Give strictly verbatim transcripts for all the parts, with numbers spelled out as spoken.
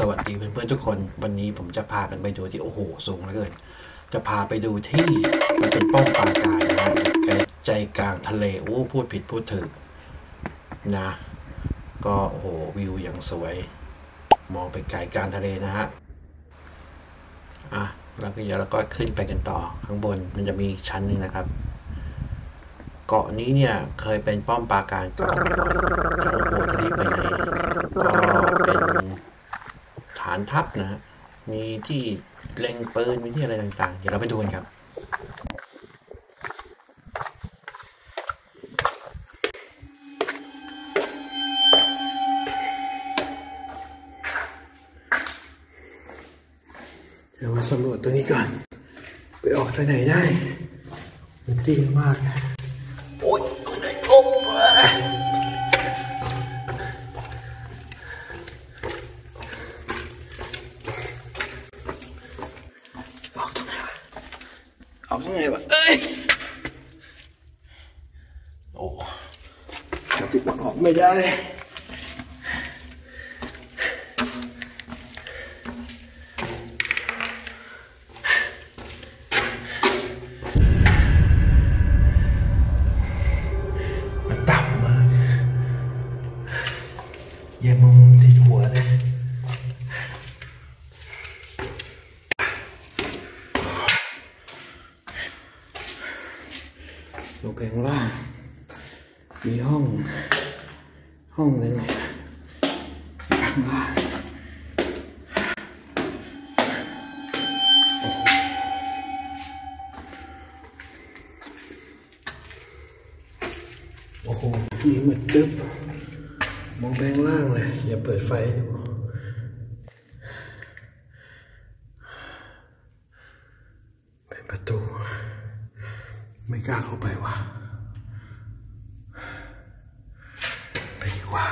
สวัสดีเพื่อนๆทุกคนวันนี้ผมจะพากันไปดูที่โอ้โหสูงเหลือเกินจะพาไปดูที่มันเป็นป้อมปราการนะฮะใจกลางทะเลโอ้พูดผิดพูดถูกนะก็โอ้โหวิวอย่างสวยมองไปไกลกลางทะเลนะฮะอ่ะแล้วก็เดี๋ยวเราก็ขึ้นไปกันต่อข้างบนมันจะมีชั้นหนึ่งนะครับเกาะนี้เนี่ยเคยเป็นป้อมปราการก็จะโอ้โหจะรีบไปไหนก็เป็นฐานทัพนะฮะมีที่เล็งปืนมีที่อะไรต่างๆเดี๋ยวเราไปดูกันครับเดี๋ยวมาสำรวจตัวนี้ก่อนไปออกทางไหนได้มันตีมากนะโอ๊ยต้องได้ครบเอ้ยโอ้จับติดออกไม่ได้มันต่ำมากเยี่ยมมุมติดหัวเลยลงไปข้างล่างมีห้องห้องนึงข้างล่างโอ้โหมีมืดตึ๊บมองไปข้างล่างเลยอย่าเปิดไฟดูเป็นประตูไม่กล้าเข้าไปว่ะไปดีกว่า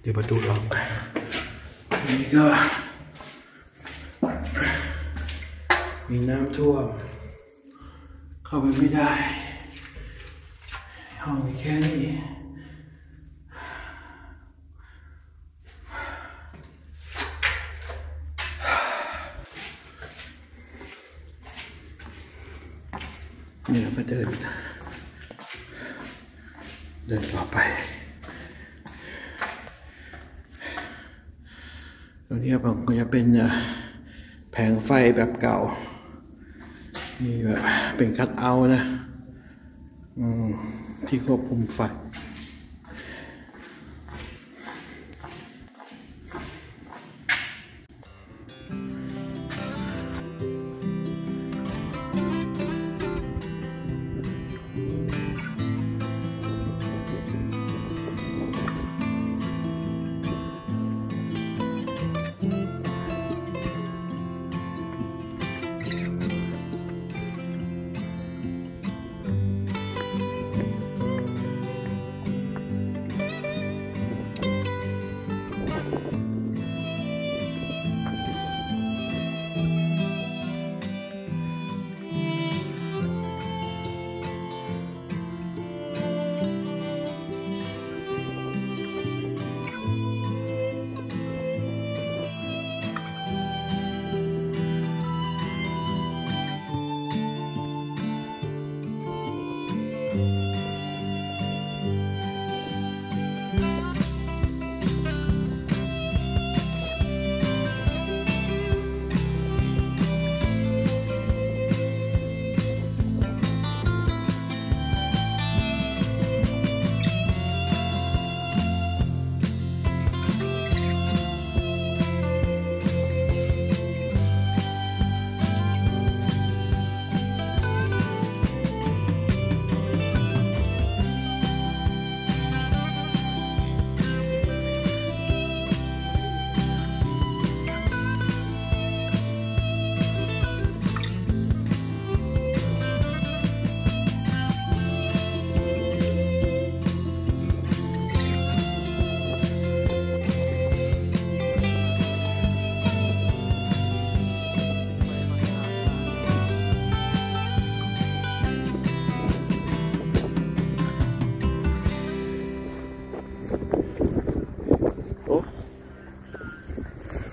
เดี๋ยวประตูล็อกนี่ก็มีน้ำท่วมเข้าไปไม่ได้ห้องมีแค่นี้นี่เราก็เดินเดินต่อไปตรงนี้ผมก็จะเป็นแผงไฟแบบเก่ามีแบบเป็นคัทเอาท์นะที่ควบคุมไฟ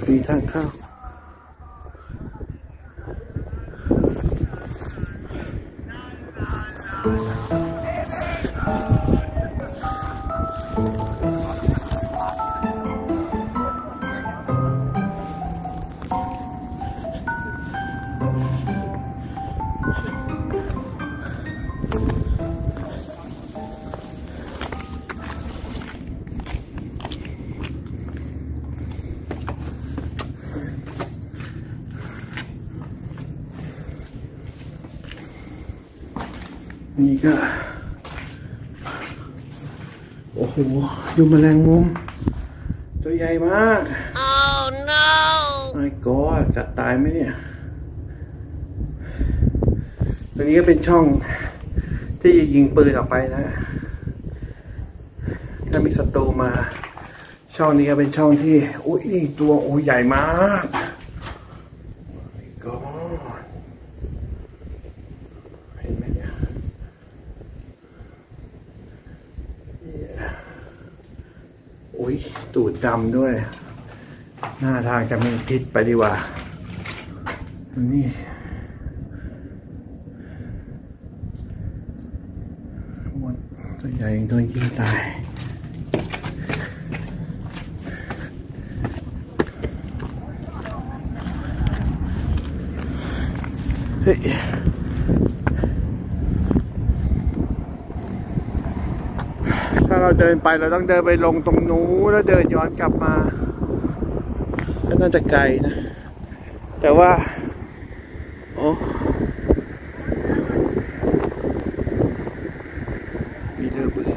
มีทางเข้านี่ก็โอ้โหอยู่แมลงมุมตัวใหญ่มาก Oh no ไอ้กอกัดตายไหมเนี่ยตรงนี้ก็เป็นช่องที่จะยิงปืนออกไปนะถ้ามีศัตรูมาช่องนี้ก็เป็นช่องที่อุ้ยนี่ตัวโอ้ใหญ่มากตูดดำด้วยหน้าทางจะมีพิษไปดีกว่านี่หมดตัวใหญ่ยังโดนกินตายเฮ้ยถ้าเราเดินไปเราต้องเดินไปลงตรงนู้นแล้วเดินย้อนกลับมาก็น่าจะไกลนะแต่ว่าโอ้มีเรือเบื่อ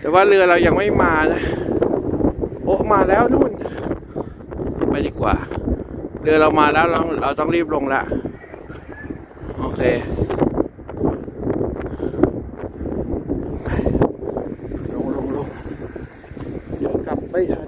แต่ว่าเรือเรายังไม่มานะโอ้มาแล้วนู่นไปดีกว่าเรือเรามาแล้วเราเราต้องรีบลงละโอเคไม่ทัน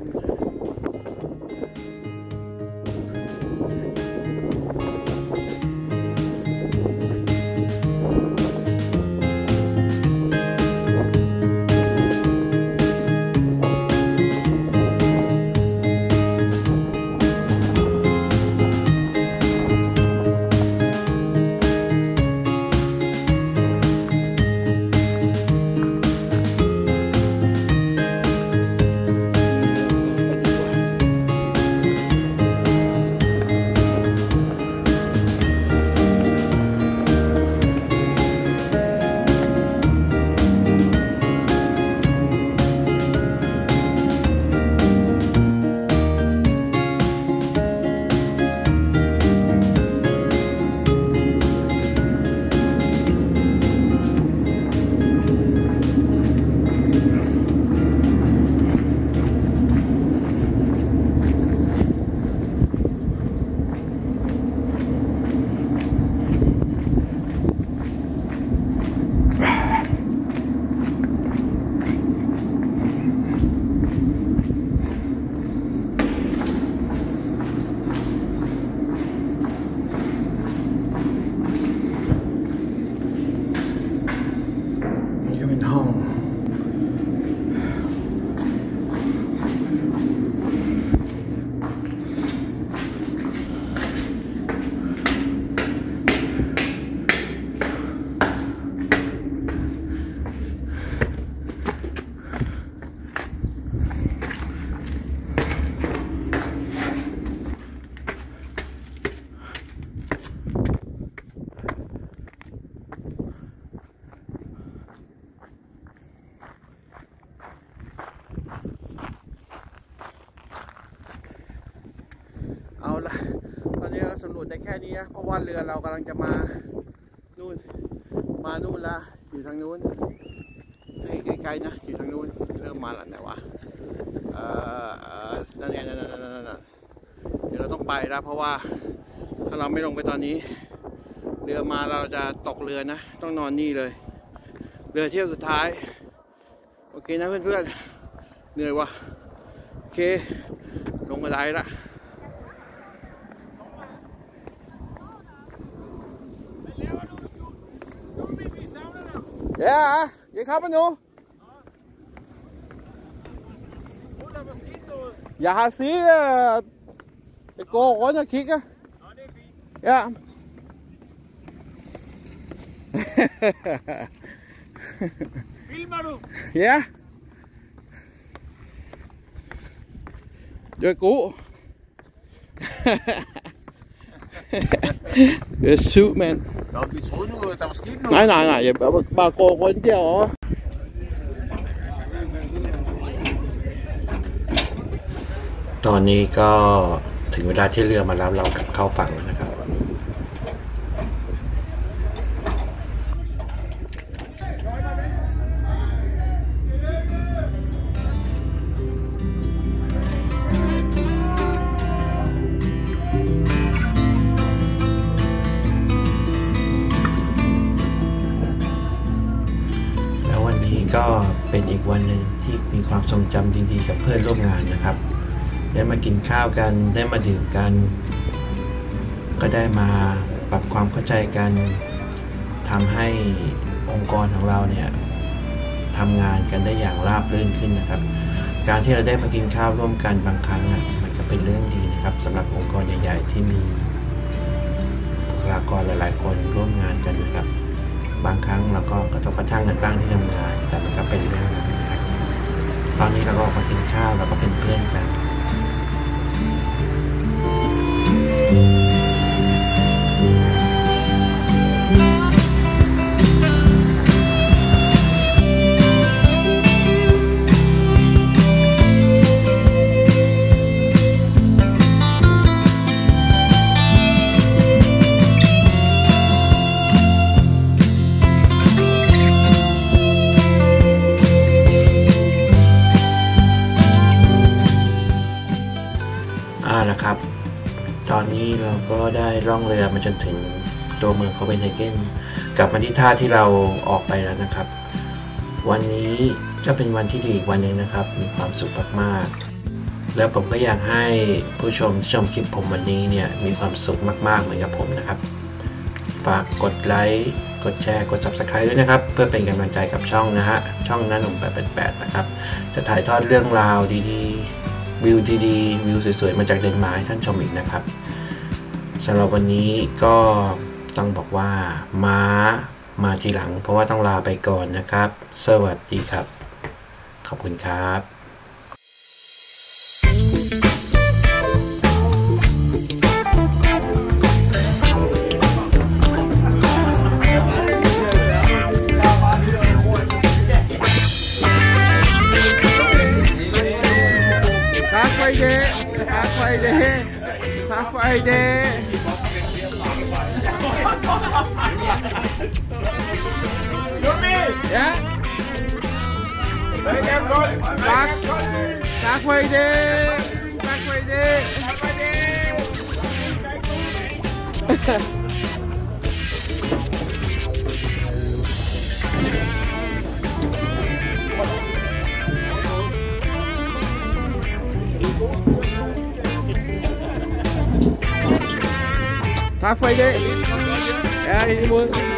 แต่แค่นี้นะเพราะว่าเรือเรากำลังจะมานู่นมานู่นละอยู่ทางนู้นใกล้ๆนะอยู่ทางนู้นเริ่มมาแล้วแต่ว่าเอ่อเอ่อนั่นไงนั่นๆเดี๋ยวเราต้องไปแล้วเพราะว่าถ้าเราไม่ลงไปตอนนี้เรือมาเราจะตกเรือนะต้องนอนนี่เลยเรือเที่ยวสุดท้ายโอเคนะเพื่อนๆเหนื่อยวะโอเคลงมาได้ละJa, hier kann man nur. Oder was geht los? Jeg har set, at jeg går rundt og kigger. Nå, det er fint. Ja. Filmer du? Ja. Det er god. Det er syv, mand. Nå, vi troede nu, der var sket noget. Nej, nej, nej. Jeg bare, bare går rundt derovre.ตอนนี้ก็ถึงเวลาที่เรือมารับเรากลับเข้าฝั่งแล้วนะครับแล้ววันนี้ก็เป็นอีกวันหนึ่งที่มีความทรงจำดีๆกับเพื่อนร่วมงานนะครับได้มากินข้าวกันได้มาดื่มกันก็ได้มาปรับความเข้าใจกันทำให้องค์กรของเราเนี่ยทำงานกันได้อย่างราบรื่นขึ้นนะครับการที่เราได้มากินข้าวร่วมกันบางครั้งอ่ะมันก็เป็นเรื่องดีนะครับสำหรับองค์กรใหญ่ๆที่มีบุคลากรหลายๆคนร่วมงานกันนะครับบางครั้งเราก็กระทบกระทั่งกันบ้างที่ทำงานแต่มันก็เป็นเรื่องนะครับตอนนี้เราก็มากินข้าวเราก็เป็นเพื่อนกันนะครับตอนนี้เราก็ได้ล่องเรือมาจนถึงตัวเมืองโคเปนเฮเกนกลับมาที่ท่าที่เราออกไปแล้วนะครับวันนี้ก็เป็นวันที่ดีอีกวันหนึ่งนะครับมีความสุขมากๆแล้วผมก็อยากให้ผู้ชมที่ชมคลิปผมวันนี้เนี่ยมีความสุขมากๆเหมือนกับผมนะครับฝากกดไลค์กดแชร์กด ซับสไครบ์ ด้วยนะครับเพื่อเป็นกำลังใจกับช่องนะฮะช่องนั้นผมแปดแปดแปดนะครับจะถ่ายทอดเรื่องราวดีๆวิวดีๆวิวสวยๆมาจากเดนมาร์กท่านชมอีกนะครับสำหรับวันนี้ก็ต้องบอกว่าม้ามาทีหลังเพราะว่าต้องลาไปก่อนนะครับสวัสดีครับขอบคุณครับFriday. Yeah. Back way there. Back way there. Halfway there. Yeah, he was.